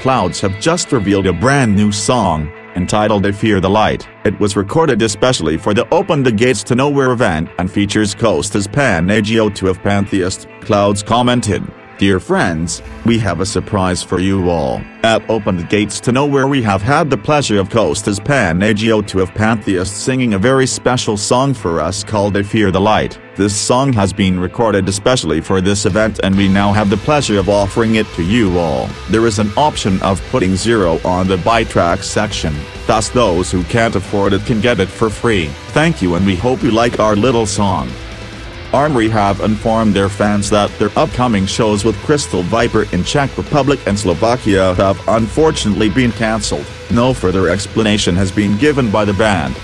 Clouds have just revealed a brand new song, entitled They Fear the Light. It was recorded especially for the Open the Gates to Nowhere event and features Kostas Panagiotou of Pantheist. Clouds commented, "Dear friends, we have a surprise for you all. At Open the Gates to Nowhere we have had the pleasure of Kostas Panagiotou of Pantheist singing a very special song for us called They Fear the Light. This song has been recorded especially for this event and we now have the pleasure of offering it to you all. There is an option of putting 0 on the buy track section, thus those who can't afford it can get it for free. Thank you and we hope you like our little song." Armory have informed their fans that their upcoming shows with Crystal Viper in Czech Republic and Slovakia have unfortunately been cancelled. No further explanation has been given by the band.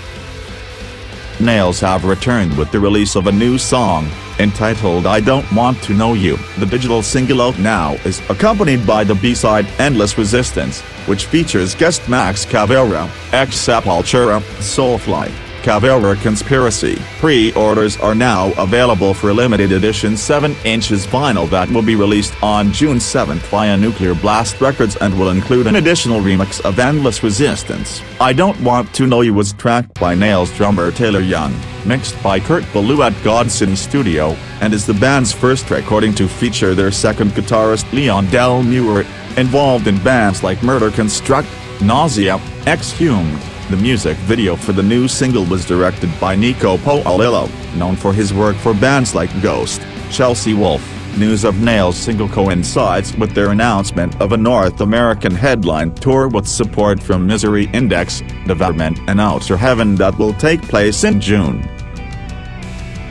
Nails have returned with the release of a new song, entitled I Don't Want to Know You. The digital single out now is accompanied by the B-side Endless Resistance, which features guest Max Cavalera, Sepultura, Soulfly, Cavalera Conspiracy. Pre-orders are now available for limited edition 7-inch vinyl that will be released on June 7 via Nuclear Blast Records and will include an additional remix of Endless Resistance. I Don't Want to Know You was tracked by Nails drummer Taylor Young, mixed by Kurt Ballou at God City Studio, and is the band's first recording to feature their second guitarist Leon Del Muir, involved in bands like Murder Construct, Nausea, Exhumed. The music video for the new single was directed by Nico Poalillo, known for his work for bands like Ghost, Chelsea Wolfe. News of Nails' single coincides with their announcement of a North American headline tour with support from Misery Index, Development and Outer Heaven that will take place in June.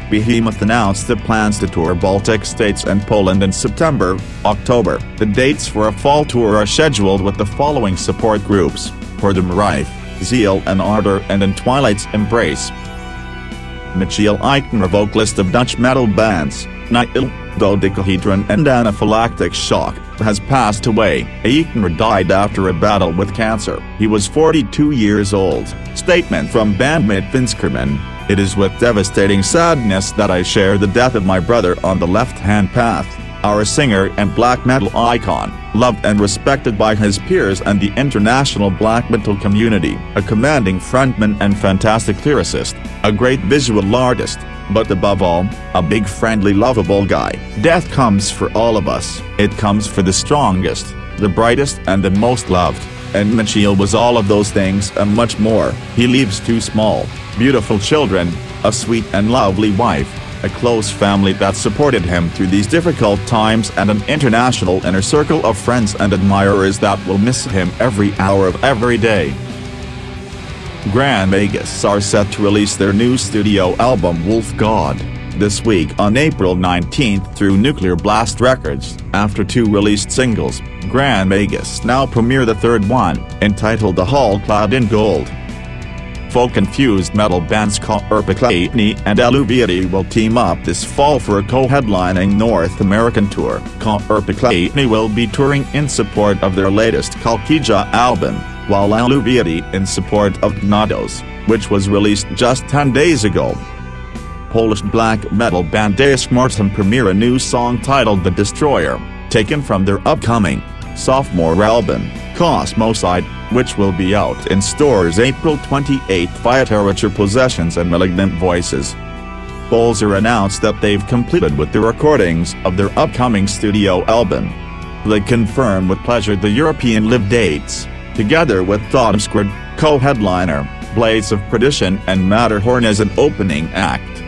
Behemoth announced the plans to tour Baltic states and Poland in September, October. The dates for a fall tour are scheduled with the following support groups, for the Rife, Zeal and Ardor and In Twilight's Embrace. Michiel Eikenaar, vocalist of Dutch metal bands Nail, Dodecahedron and Anaphylactic Shock, has passed away. Eikenaar died after a battle with cancer. He was 42 years old. Statement from bandmate Vince Kerman: "It is with devastating sadness that I share the death of my brother on the left-hand path, our singer and black metal icon, loved and respected by his peers and the international black metal community, a commanding frontman and fantastic lyricist, a great visual artist, but above all, a big friendly lovable guy. Death comes for all of us, it comes for the strongest, the brightest and the most loved, and Michiel was all of those things and much more. He leaves 2 small, beautiful children, a sweet and lovely wife, a close family that supported him through these difficult times and an international inner circle of friends and admirers that will miss him every hour of every day." Grand Magus are set to release their new studio album Wolf God this week on April 19th through Nuclear Blast Records. After 2 released singles, Grand Magus now premiere the third one, entitled The Hall Clad in Gold. Folk-infused metal bands Korpiklaani and Eluveitie will team up this fall for a co-headlining North American tour. Korpiklaani will be touring in support of their latest Kalkija album, while Eluveitie in support of Gnados, which was released just 10 days ago. Polish black metal band They premiere a new song titled The Destroyer, taken from their upcoming sophomore album, Cosmocide, which will be out in stores April 28 via Territure Possessions and Malignant Voices. Bolzer announced that they've completed with the recordings of their upcoming studio album. They confirm with pleasure the European live dates, together with Thomsquad, co-headliner, Blades of Perdition and Matterhorn as an opening act.